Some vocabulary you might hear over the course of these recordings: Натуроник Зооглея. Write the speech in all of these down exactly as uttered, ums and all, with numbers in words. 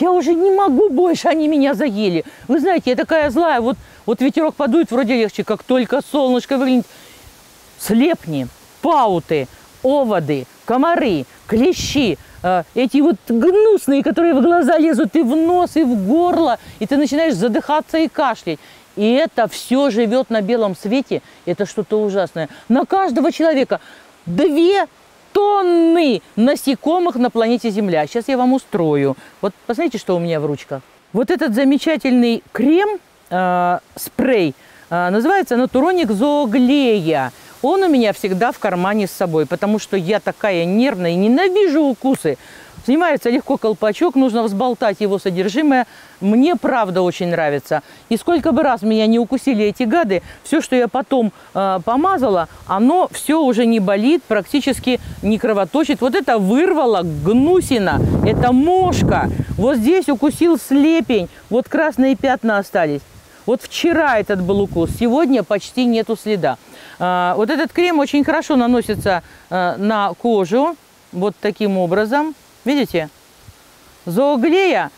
Я уже не могу больше, они меня заели. Вы знаете, я такая злая, вот, вот ветерок подует, вроде легче, как только солнышко выглянет. Слепни, пауты, оводы, комары, клещи, э, эти вот гнусные, которые в глаза лезут и в нос, и в горло, и ты начинаешь задыхаться и кашлять. И это все живет на белом свете, это что-то ужасное. На каждого человека две тонны насекомых на планете Земля. Сейчас я вам устрою. Вот посмотрите, что у меня в ручках. Вот этот замечательный крем, э, спрей, э, называется Натуроник Зооглея. Он у меня всегда в кармане с собой, потому что я такая нервная и ненавижу укусы. Снимается легко колпачок, нужно взболтать его содержимое. Мне правда очень нравится. И сколько бы раз меня не укусили эти гады, все, что я потом э, помазала, оно все уже не болит, практически не кровоточит. Вот это вырвало гнусина, это мошка. Вот здесь укусил слепень, вот красные пятна остались. Вот вчера этот был укус, сегодня почти нету следа. А, вот этот крем очень хорошо наносится а, на кожу, вот таким образом. Видите, зооглея,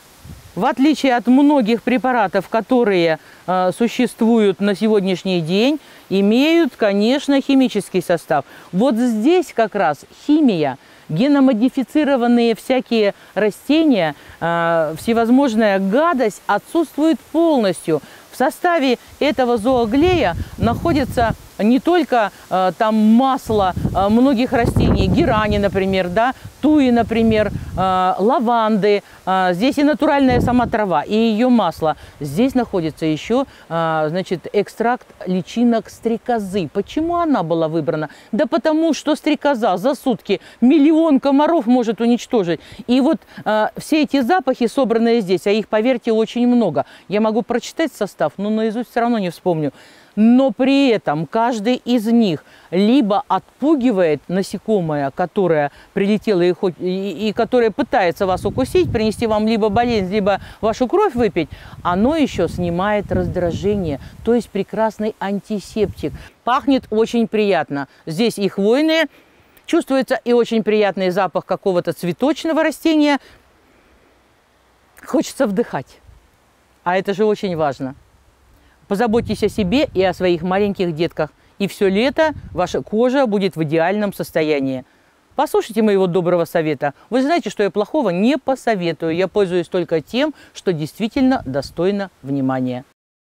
в отличие от многих препаратов, которые э, существуют на сегодняшний день, имеют, конечно, химический состав. Вот здесь как раз химия, геномодифицированные всякие растения, э, всевозможная гадость отсутствует полностью. В составе этого зооглея находится не только э, там масло э, многих растений, герани, например, да, туи, например, э, лаванды. Э, здесь и натуральная сама трава, и ее масло. Здесь находится еще э, значит, экстракт личинок стрекозы. Почему она была выбрана? Да потому что стрекоза за сутки миллион комаров может уничтожить. И вот э, все эти запахи, собранные здесь, а их, поверьте, очень много. Я могу прочитать состав, но наизусть все равно не вспомню. Но при этом каждый из них либо отпугивает насекомое, которое прилетело и, и, и которое пытается вас укусить, принести вам либо болезнь, либо вашу кровь выпить, оно еще снимает раздражение, то есть прекрасный антисептик. Пахнет очень приятно. Здесь и хвойные, чувствуется и очень приятный запах какого-то цветочного растения. Хочется вдыхать, а это же очень важно. Позаботьтесь о себе и о своих маленьких детках. И все лето ваша кожа будет в идеальном состоянии. Послушайте моего доброго совета. Вы знаете, что я плохого не посоветую. Я пользуюсь только тем, что действительно достойно внимания.